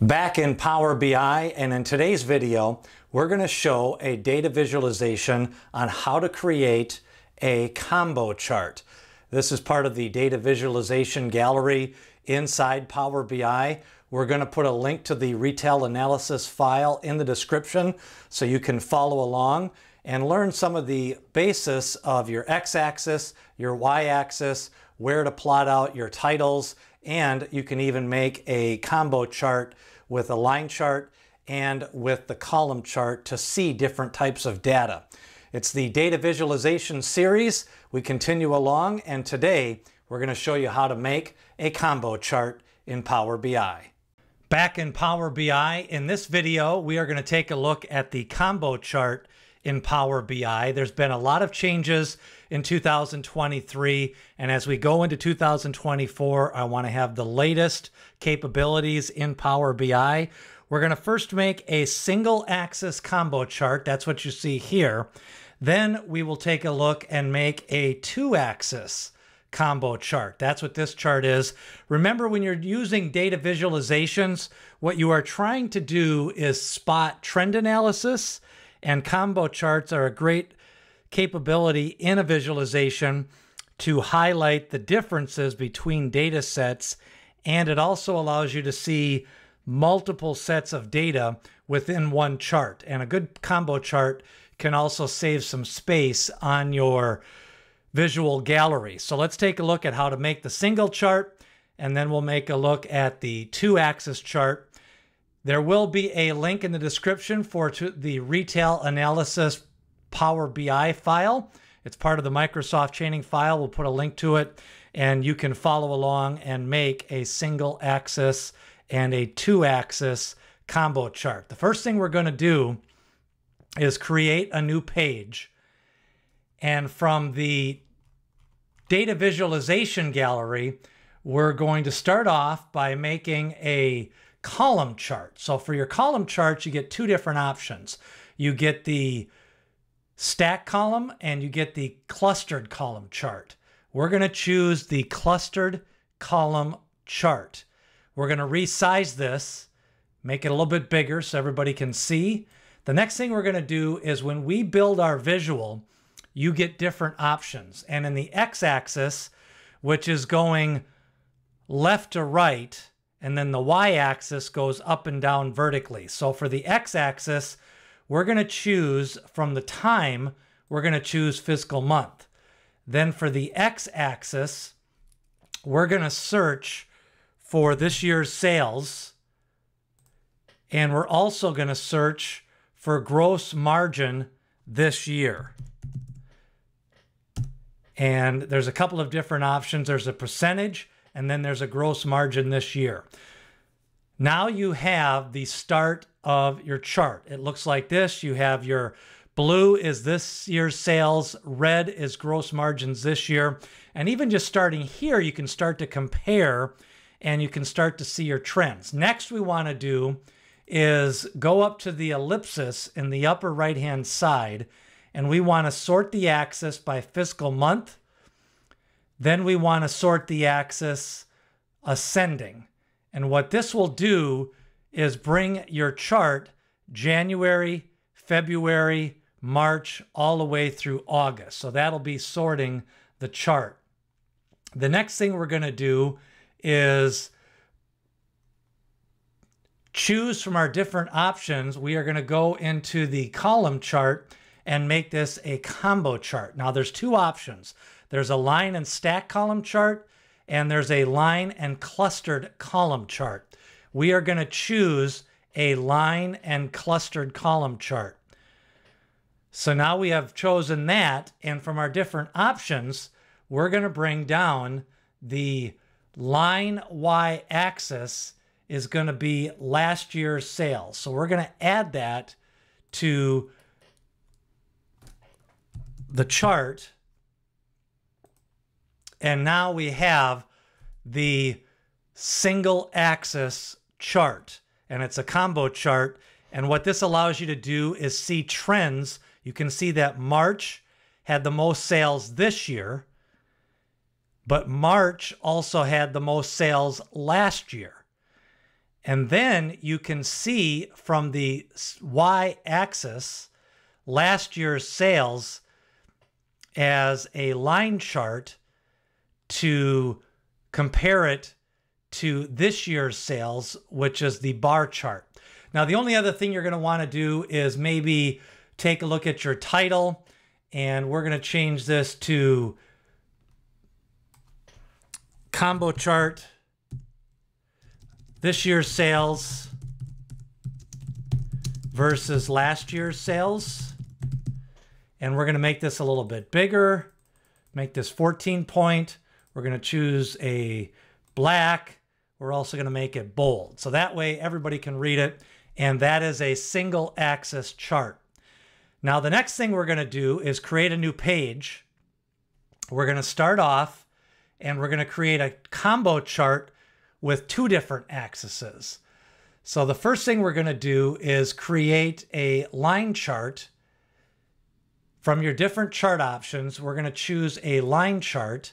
Back in Power BI, and in today's video, we're going to show a data visualization on how to create a combo chart. This is part of the data visualization gallery inside Power BI. We're going to put a link to the retail analysis file in the description so you can follow along and learn some of the basis of your x-axis, your y-axis, where to plot out your titles, and you can even make a combo chart with a line chart and with the column chart to see different types of data. It's the data visualization series. We continue along, and today we're going to show you how to make a combo chart in Power BI. Back in Power BI, in this video, we are going to take a look at the combo chart in Power BI. There's been a lot of changes in 2023, and as we go into 2024, I want to have the latest capabilities in Power BI. We're going to first make a single axis combo chart. That's what you see here. Then we will take a look and make a two-axis combo chart. That's what this chart is. Remember, when you're using data visualizations, what you are trying to do is spot trend analysis, and combo charts are a great capability in a visualization to highlight the differences between data sets, and it also allows you to see multiple sets of data within one chart. And a good combo chart can also save some space on your visual gallery. So let's take a look at how to make the single chart, and then we'll make a look at the two-axis chart. There will be a link in the description for the retail analysis Power BI file. It's part of the Microsoft chaining file. We'll put a link to it, and you can follow along and make a single axis and a two axis combo chart. The first thing we're going to do is create a new page. And from the data visualization gallery, we're going to start off by making a column chart. So for your column charts, you get two different options. You get the stack column and you get the clustered column chart. We're going to choose the clustered column chart. We're going to resize this, make it a little bit bigger so everybody can see. The next thing we're going to do is when we build our visual, you get different options. And in the x-axis, which is going left to right, and then the y-axis goes up and down vertically. So for the x-axis, we're going to choose from the time, we're going to choose fiscal month. Then for the x-axis, we're going to search for this year's sales. And we're also going to search for gross margin this year. And there's a couple of different options. There's a percentage, and then there's a gross margin this year. Now you have the start of your chart. It looks like this. You have your blue is this year's sales, red is gross margins this year. And even just starting here, you can start to compare and you can start to see your trends. Next we want to do is go up to the ellipsis in the upper right-hand side, and we want to sort the axis by fiscal month. Then we want to sort the axis ascending. And what this will do is bring your chart January, February, March, all the way through August. So that'll be sorting the chart. The next thing we're going to do is choose from our different options. We are going to go into the column chart and make this a combo chart. Now there's two options. There's a line and stack column chart, and there's a line and clustered column chart. We are going to choose a line and clustered column chart. So now we have chosen that, and from our different options, we're going to bring down the line y-axis is going to be last year's sales. So we're going to add that to the chart. And now we have the single axis chart, and it's a combo chart. And what this allows you to do is see trends. You can see that March had the most sales this year, but March also had the most sales last year. And then you can see from the y-axis last year's sales as a line chart to compare it to this year's sales, which is the bar chart. Now, the only other thing you're going to want to do is maybe take a look at your title, and we're going to change this to Combo Chart, this year's sales versus last year's sales. And we're going to make this a little bit bigger, make this 14 point. We're going to choose a black. We're also going to make it bold. So that way everybody can read it. And that is a single axis chart. Now, the next thing we're going to do is create a new page. We're going to start off and we're going to create a combo chart with two different axes. So the first thing we're going to do is create a line chart. From your different chart options, we're going to choose a line chart.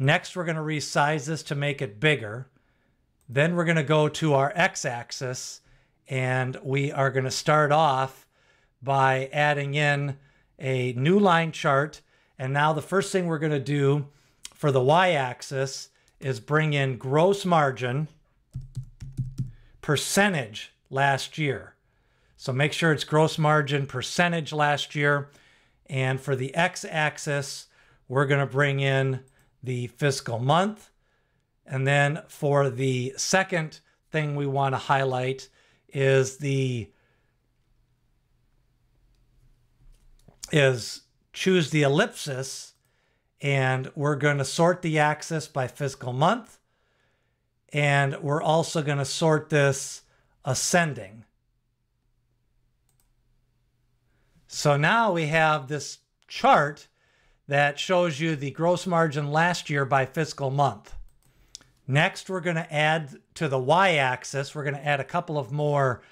Next, we're going to resize this to make it bigger. Then we're going to go to our x-axis, and we are going to start off by adding in a new line chart. And now the first thing we're going to do for the y-axis is bring in gross margin percentage last year. So make sure it's gross margin percentage last year. And for the x-axis, we're going to bring in the fiscal month. And then for the second thing we want to highlight is choose the ellipsis. And we're going to sort the axis by fiscal month. And we're also going to sort this ascending. So now we have this chart that shows you the gross margin last year by fiscal month. Next, we're going to add to the y-axis, we're going to add a couple of more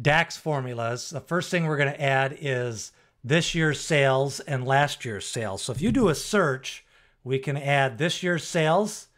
DAX formulas. The first thing we're going to add is this year's sales and last year's sales. So if you do a search, we can add this year's sales,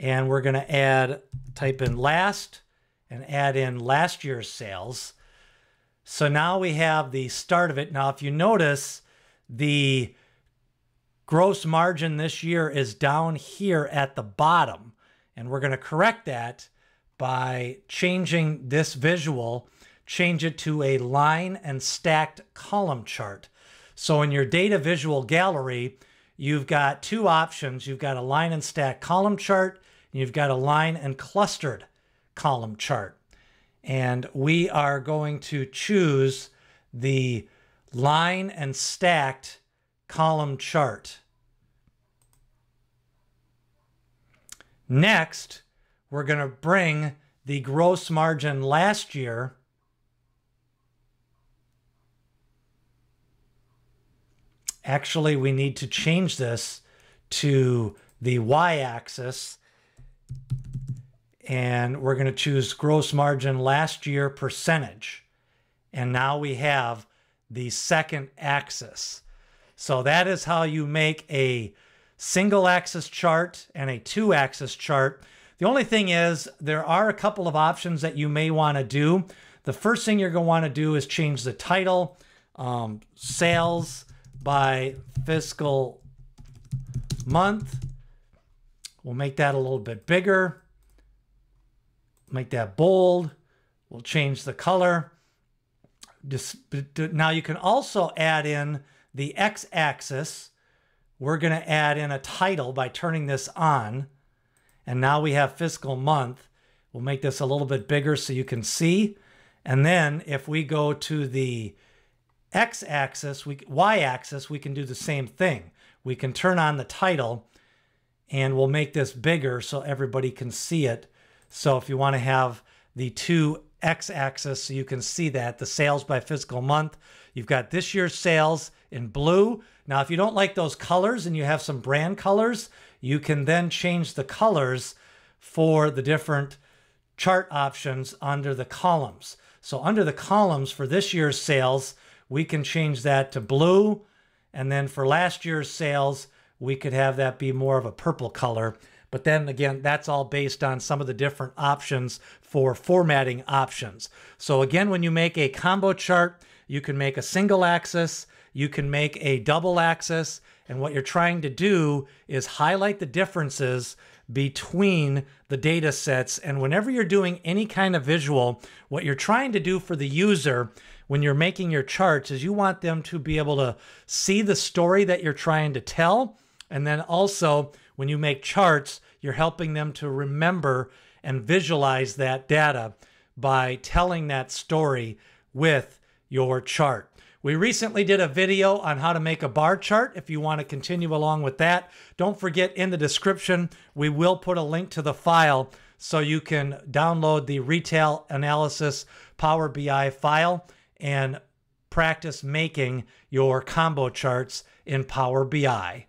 and we're going to type in last and add in last year's sales. So now we have the start of it. Now, if you notice, the gross margin this year is down here at the bottom, and we're going to correct that by changing this visual. Change it to a line and stacked column chart. So in your data visual gallery, you've got two options. You've got a line and stacked column chart, and you've got a line and clustered column chart. And we are going to choose the line and stacked column chart. Next, we're going to bring the gross margin last year . Actually, we need to change this to the y-axis, and we're going to choose gross margin last year percentage. And now we have the second axis. So that is how you make a single axis chart and a two axis chart. The only thing is there are a couple of options that you may want to do. The first thing you're going to want to do is change the title, sales by fiscal month. We'll make that a little bit bigger, make that bold. We'll change the color. Now you can also add in the x-axis. We're going to add in a title by turning this on. And now we have fiscal month. We'll make this a little bit bigger so you can see. And then if we go to the x-axis, y-axis, we can do the same thing. We can turn on the title, and we'll make this bigger so everybody can see it. So if you want to have the two x-axis, so you can see that, the sales by fiscal month, you've got this year's sales in blue. Now, if you don't like those colors and you have some brand colors, you can then change the colors for the different chart options under the columns. So under the columns for this year's sales, we can change that to blue. And then for last year's sales, we could have that be more of a purple color. But then again, that's all based on some of the different options for formatting options. So again, when you make a combo chart, you can make a single axis, you can make a double axis, and what you're trying to do is highlight the differences between the data sets. And whenever you're doing any kind of visual, what you're trying to do for the user when you're making your charts is you want them to be able to see the story that you're trying to tell. And then also when you make charts, you're helping them to remember and visualize that data by telling that story with your chart. We recently did a video on how to make a bar chart. If you want to continue along with that, don't forget in the description, we will put a link to the file so you can download the Retail Analysis Power BI file and practice making your combo charts in Power BI.